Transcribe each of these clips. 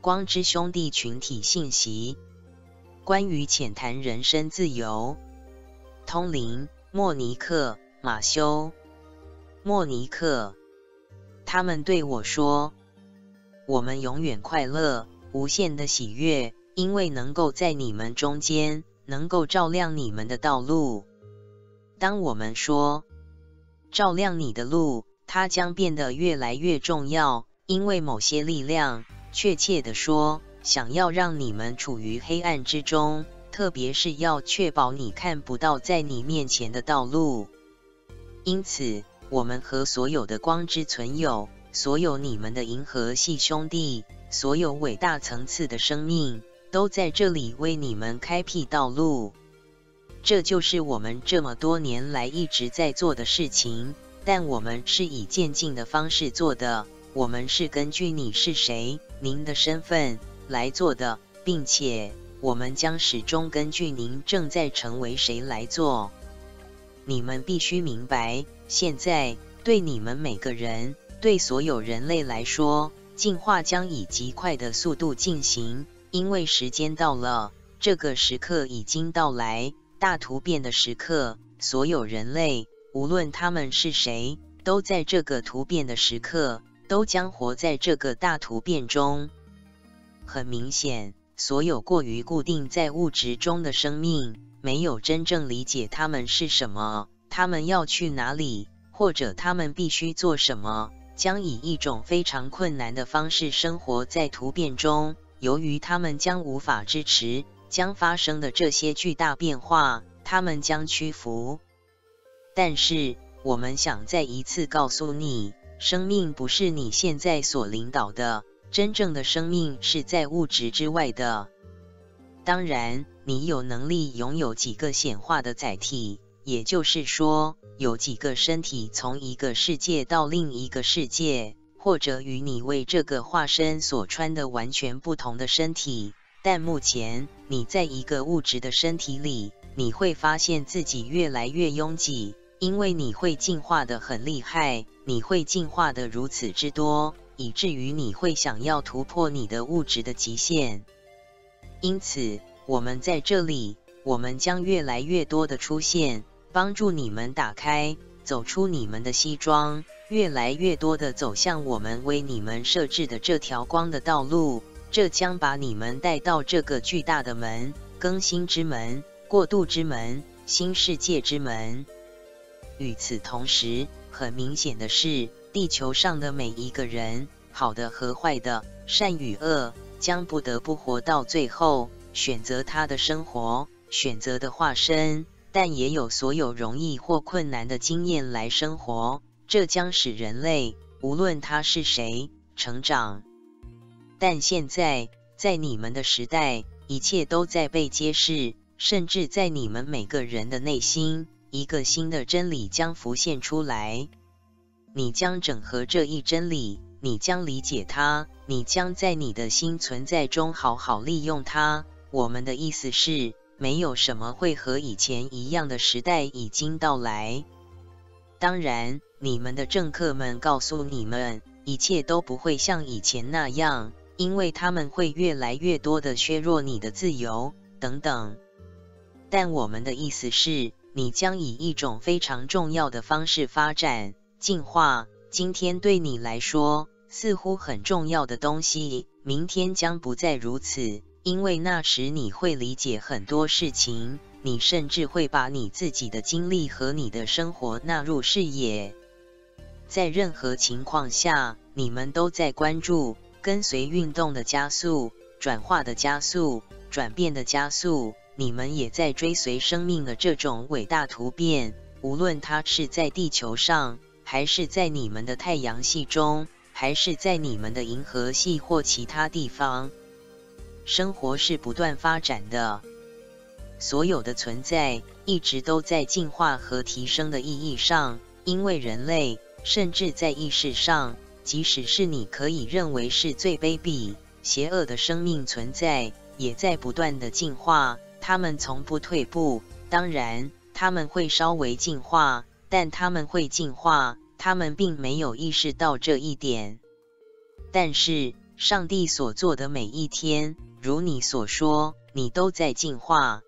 光之兄弟群体信息，关于浅谈人身自由。通灵，莫尼克、马修。莫尼克，他们对我说，我们永远快乐，无限的喜悦，因为能够在你们中间，能够照亮你们的道路。当我们说，照亮你的路，它将变得越来越重要，因为某些力量，确切地说，想要让你们处于黑暗之中，特别是要确保你看不到在你面前的道路。因此，我们和所有的光之存有，所有你们的银河系兄弟，所有伟大层次的生命，都在这里为你们开辟道路。这就是我们这么多年来一直在做的事情，但我们是以渐进的方式做的，我们是根据你是谁，您的身份来做的，并且我们将始终根据您正在成为谁来做。你们必须明白，现在对你们每个人，对所有人类来说，进化将以极快的速度进行，因为时间到了，这个时刻已经到来，大突变的时刻。所有人类，无论他们是谁，都在这个突变的时刻，都将活在这个大突变中。很明显，所有过于固定在物质中的生命，没有真正理解他们是什么，他们要去哪里，或者他们必须做什么，将以一种非常困难的方式生活在突变中。由于他们将无法支持将发生的这些巨大变化，他们将屈服。但是，我们想再一次告诉你，生命不是你现在所领导的，真正的生命是在物质之外的。当然，你有能力拥有几个显化的载体，也就是说，有几个身体从一个世界到另一个世界，或者与你为这个化身所穿的完全不同的身体。但目前你在一个物质的身体里，你会发现自己越来越拥挤，因为你会进化得很厉害，你会进化得如此之多，以至于你会想要突破你的物质的极限。因此，我们在这里，我们将越来越多的出现，帮助你们打开，走出你们的西装，越来越多的走向我们为你们设置的这条光的道路。这将把你们带到这个巨大的门，更新之门，过渡之门，新世界之门。与此同时，很明显的是，地球上的每一个人，好的和坏的，善与恶，将不得不活到最后，选择他的生活，选择的化身，但也有所有容易或困难的经验来生活。这将使人类，无论他是谁，成长。但现在，在你们的时代，一切都在被揭示，甚至在你们每个人的内心，一个新的真理将浮现出来。你将整合这一真理，你将理解它，你将在你的新存在中好好利用它。我们的意思是，没有什么会和以前一样的时代已经到来。当然，你们的政客们告诉你们，一切都不会像以前那样，因为他们会越来越多的削弱你的自由，等等。但我们的意思是，你将以一种非常重要的方式发展、进化。今天对你来说，似乎很重要的东西，明天将不再如此，因为那时你会理解很多事情，你甚至会把你自己的经历和你的生活纳入视野。在任何情况下，你们都在关注跟随运动的加速、转化的加速、转变的加速，你们也在追随生命的这种伟大突变，无论它是在地球上，还是在你们的太阳系中，还是在你们的银河系或其他地方。生活是不断发展的，所有的存在一直都在进化和提升的意义上，因为人类，甚至在意识上，即使是你可以认为是最卑鄙、邪恶的生命存在，也在不断的进化，他们从不退步。当然，他们会稍微进化，但他们会进化，他们并没有意识到这一点。但是，上帝所做的每一天，如你所说，你都在进化。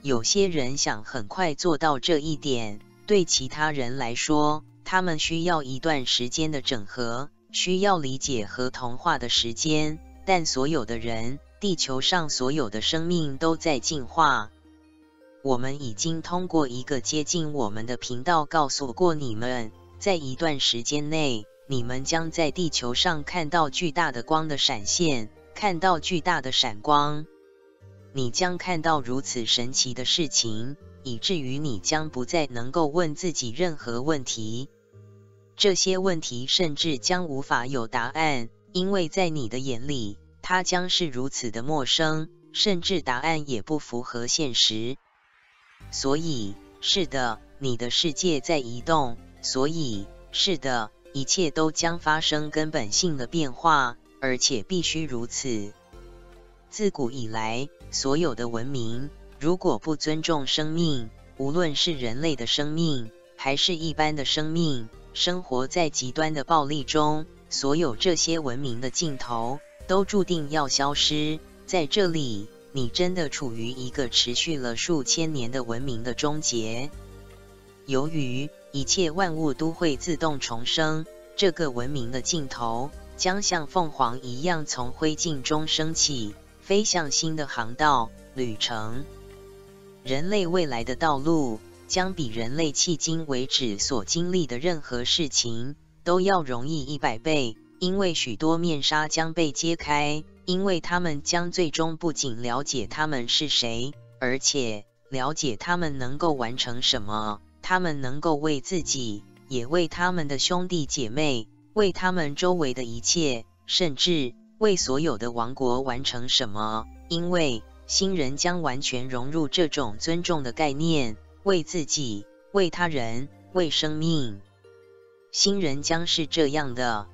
有些人想很快做到这一点，对其他人来说，他们需要一段时间的整合，需要理解和同化的时间。但所有的人，地球上所有的生命都在进化。我们已经通过一个接近我们的频道告诉过你们，在一段时间内，你们将在地球上看到巨大的光的闪现，看到巨大的闪光。你将看到如此神奇的事情，以至于你将不再能够问自己任何问题。这些问题甚至将无法有答案，因为在你的眼里，它将是如此的陌生，甚至答案也不符合现实。所以，是的，你的世界在移动，所以，是的，一切都将发生根本性的变化，而且必须如此。自古以来，所有的文明，如果不尊重生命，无论是人类的生命，还是一般的生命，生活在极端的暴力中，所有这些文明的尽头，都注定要消失。在这里，你真的处于一个持续了数千年的文明的终结。由于一切万物都会自动重生，这个文明的尽头将像凤凰一样从灰烬中升起，飞向新的航道旅程。人类未来的道路将比人类迄今为止所经历的任何事情都要容易100倍，因为许多面纱将被揭开，因为他们将最终不仅了解他们是谁，而且了解他们能够完成什么，他们能够为自己，也为他们的兄弟姐妹，为他们周围的一切，甚至为所有的王国完成什么。因为新人将完全融入这种尊重的概念，为自己，为他人，为生命。新人将是这样的。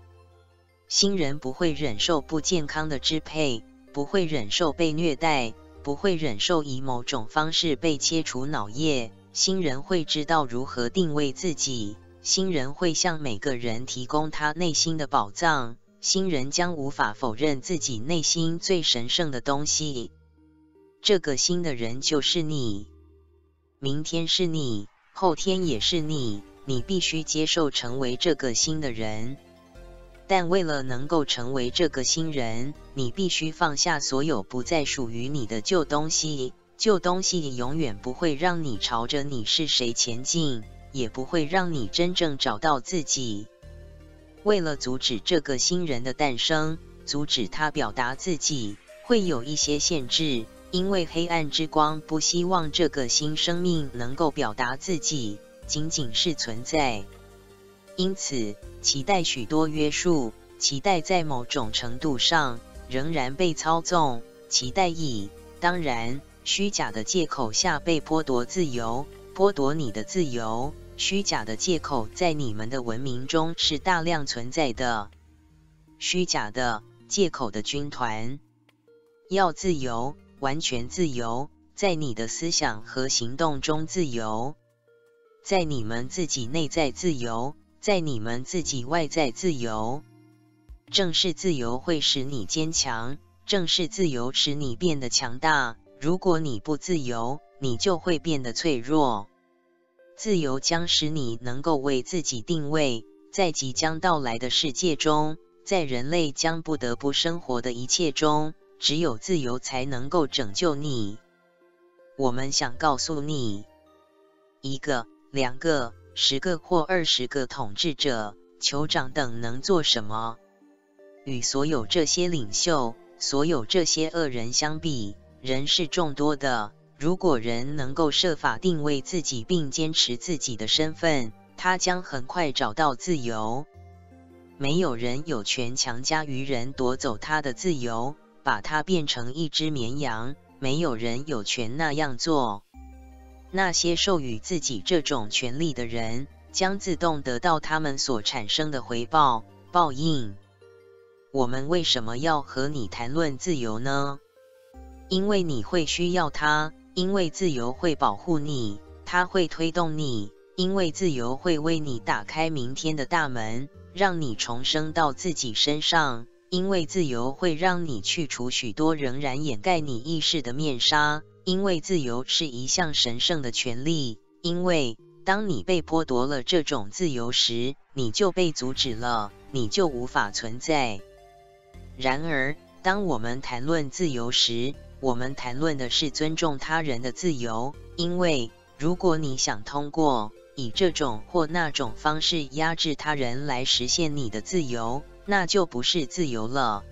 新人不会忍受不健康的支配，不会忍受被虐待，不会忍受以某种方式被切除脑叶。新人会知道如何定位自己，新人会向每个人提供他内心的宝藏，新人将无法否认自己内心最神圣的东西。这个新的人就是你，明天是你，后天也是你，你必须接受成为这个新的人。但为了能够成为这个新人，你必须放下所有不再属于你的旧东西。旧东西永远不会让你朝着你是谁前进，也不会让你真正找到自己。为了阻止这个新人的诞生，阻止他表达自己，会有一些限制，因为黑暗之光不希望这个新生命能够表达自己，仅仅是存在。因此，期待许多约束，期待在某种程度上仍然被操纵，期待以当然虚假的借口下被剥夺自由，剥夺你的自由。虚假的借口在你们的文明中是大量存在的。虚假的借口的军团要自由，完全自由，在你的思想和行动中自由，在你们自己内在自由，在你们自己外在自由。正是自由会使你坚强，正是自由使你变得强大。如果你不自由，你就会变得脆弱。自由将使你能够为自己定位，在即将到来的世界中，在人类将不得不生活的一切中，只有自由才能够拯救你。我们想告诉你，一个、两个、10个或20个统治者、酋长等能做什么？与所有这些领袖、所有这些恶人相比，人是众多的。如果人能够设法定位自己并坚持自己的身份，他将很快找到自由。没有人有权强加于人夺走他的自由，把他变成一只绵羊，没有人有权那样做。那些授予自己这种权利的人，将自动得到他们所产生的回报，报应。我们为什么要和你谈论自由呢？因为你会需要它，因为自由会保护你，它会推动你，因为自由会为你打开明天的大门，让你重生到自己身上，因为自由会让你去除许多仍然掩盖你意识的面纱，因为自由是一项神圣的权利，因为当你被剥夺了这种自由时，你就被阻止了，你就无法存在。然而，当我们谈论自由时，我们谈论的是尊重他人的自由，因为如果你想通过以这种或那种方式压制他人来实现你的自由，那就不是自由了。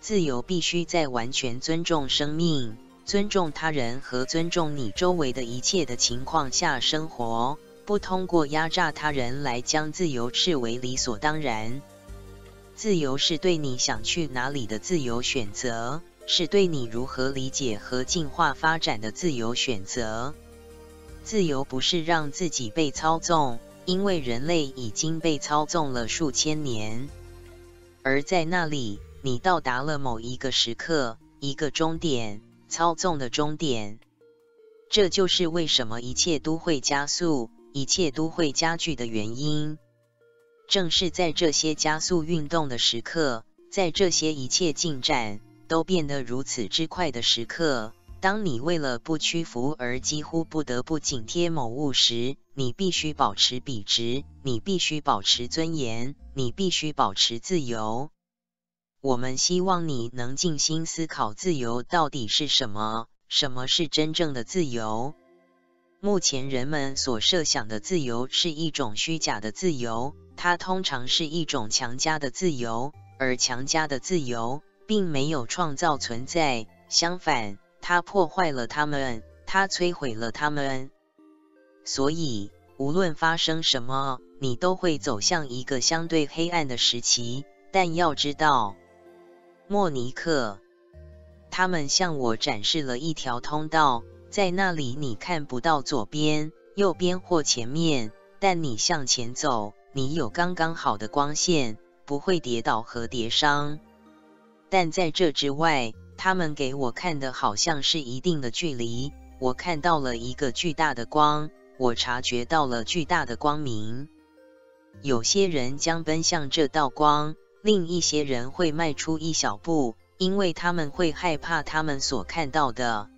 自由必须在完全尊重生命、尊重他人和尊重你周围的一切的情况下生活，不通过压榨他人来将自由视为理所当然。自由是对你想去哪里的自由选择，是对你如何理解和进化发展的自由选择。自由不是让自己被操纵，因为人类已经被操纵了数千年。而在那里，你到达了某一个时刻，一个终点，操纵的终点。这就是为什么一切都会加速，一切都会加剧的原因。正是在这些加速运动的时刻，在这些一切进展都变得如此之快的时刻，当你为了不屈服而几乎不得不紧贴某物时，你必须保持笔直，你必须保持尊严，你必须保持自由。我们希望你能静心思考自由到底是什么，什么是真正的自由。目前人们所设想的自由是一种虚假的自由，它通常是一种强加的自由，而强加的自由并没有创造存在，相反，它破坏了他们，它摧毁了他们。所以，无论发生什么，你都会走向一个相对黑暗的时期。但要知道，莫尼克，他们向我展示了一条通道，在那里你看不到左边、右边或前面，但你向前走，你有刚刚好的光线，不会跌倒和跌伤。但在这之外，他们给我看的好像是一定的距离。我看到了一个巨大的光，我察觉到了巨大的光明。有些人将奔向这道光，另一些人会迈出一小步，因为他们会害怕他们所看到的。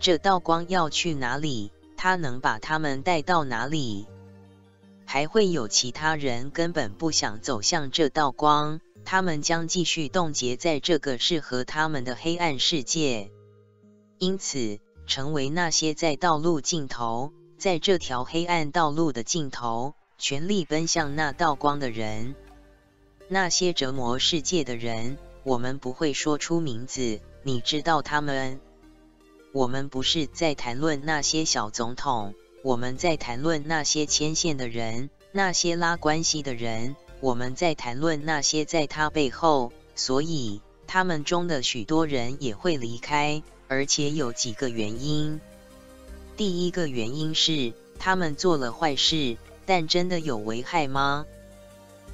这道光要去哪里？它能把他们带到哪里？还会有其他人根本不想走向这道光，他们将继续冻结在这个适合他们的黑暗世界。因此，成为那些在道路尽头，在这条黑暗道路的尽头，全力奔向那道光的人。那些折磨世界的人，我们不会说出名字，你知道他们。我们不是在谈论那些小总统，我们在谈论那些牵线的人，那些拉关系的人，我们在谈论那些在他背后，所以他们中的许多人也会离开，而且有几个原因。第一个原因是，他们做了坏事，但真的有危害吗？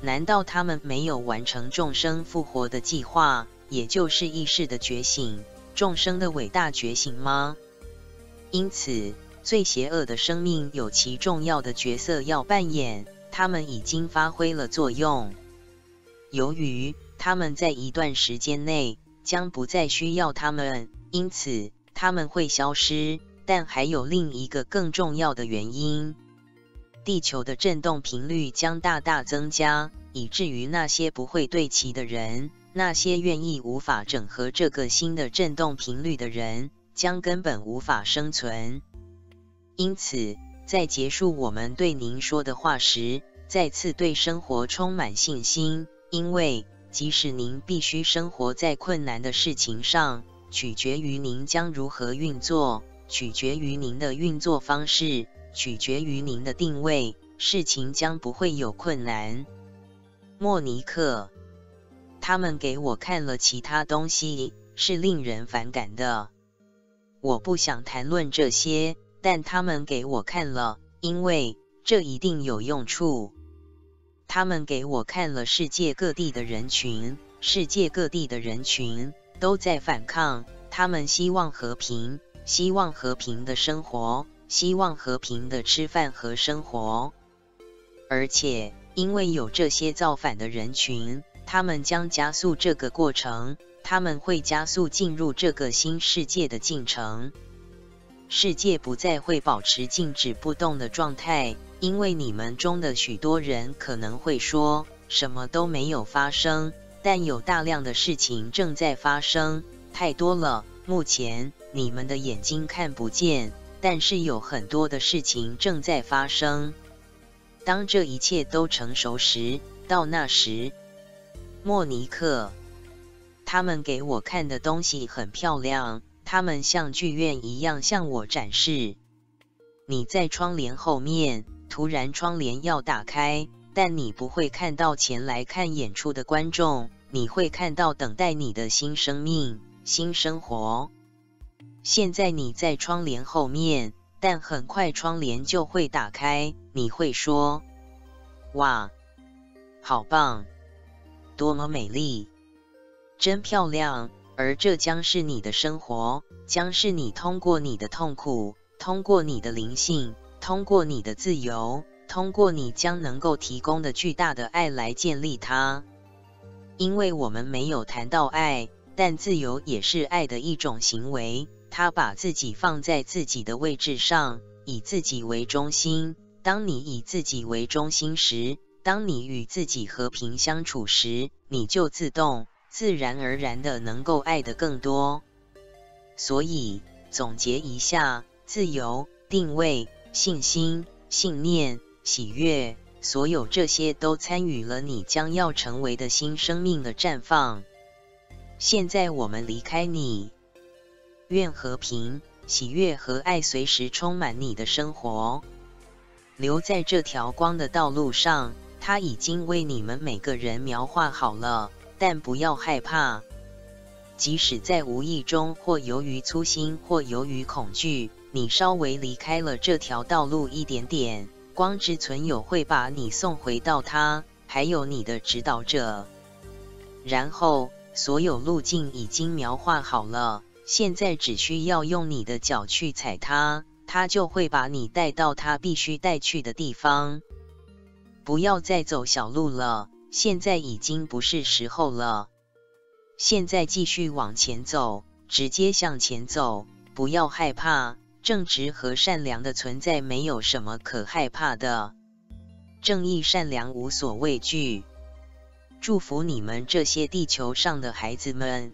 难道他们没有完成众生复活的计划，也就是意识的觉醒，众生的伟大觉醒吗？因此，最邪恶的生命有其重要的角色要扮演，他们已经发挥了作用。由于他们在一段时间内将不再需要他们，因此他们会消失。但还有另一个更重要的原因，地球的振动频率将大大增加，以至于那些不会对齐的人，那些愿意无法整合这个新的振动频率的人，将根本无法生存。因此，在结束我们对您说的话时，再次对生活充满信心，因为即使您必须生活在困难的事情上，取决于您将如何运作，取决于您的运作方式，取决于您的定位，事情将不会有困难。莫尼克，他们给我看了其他东西，是令人反感的。我不想谈论这些，但他们给我看了，因为这一定有用处。他们给我看了世界各地的人群，世界各地的人群都在反抗，他们希望和平，希望和平的生活，希望和平的吃饭和生活。而且，因为有这些造反的人群，他们将加速这个过程，他们会加速进入这个新世界的进程。世界不再会保持静止不动的状态，因为你们中的许多人可能会说，什么都没有发生，但有大量的事情正在发生，太多了。目前，你们的眼睛看不见，但是有很多的事情正在发生。当这一切都成熟时，到那时，莫尼克，他们给我看的东西很漂亮，他们像剧院一样向我展示。你在窗帘后面，突然窗帘要打开，但你不会看到前来看演出的观众，你会看到等待你的新生命、新生活。现在你在窗帘后面，但很快窗帘就会打开，你会说，哇，好棒，多么美丽，真漂亮，而这将是你的生活，将是你通过你的痛苦，通过你的灵性，通过你的自由，通过你将能够提供的巨大的爱来建立它。因为我们没有谈到爱，但自由也是爱的一种行为，他把自己放在自己的位置上，以自己为中心。当你以自己为中心时，当你与自己和平相处时，你就自动、自然而然的能够爱得更多。所以，总结一下，自由、定位、信心、信念、喜悦，所有这些都参与了你将要成为的新生命的绽放。现在我们离开你。愿和平、喜悦和爱随时充满你的生活。留在这条光的道路上，它已经为你们每个人描画好了，但不要害怕。即使在无意中或由于粗心或由于恐惧，你稍微离开了这条道路一点点，光之存有会把你送回到它，还有你的指导者。然后，所有路径已经描画好了。现在只需要用你的脚去踩它，它就会把你带到它必须带去的地方。不要再走小路了，现在已经不是时候了。现在继续往前走，直接向前走，不要害怕，正直和善良的存在没有什么可害怕的。正义善良无所畏惧。祝福你们这些地球上的孩子们。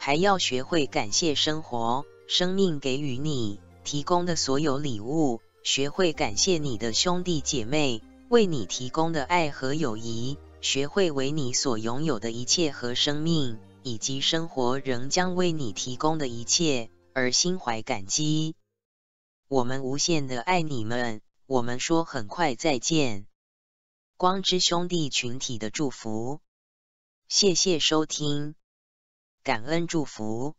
还要学会感谢生活，生命给予你提供的所有礼物，学会感谢你的兄弟姐妹为你提供的爱和友谊，学会为你所拥有的一切和生命以及生活仍将为你提供的一切而心怀感激。我们无限的爱你们，我们说很快再见。光之兄弟群体的祝福。谢谢收听。感恩祝福。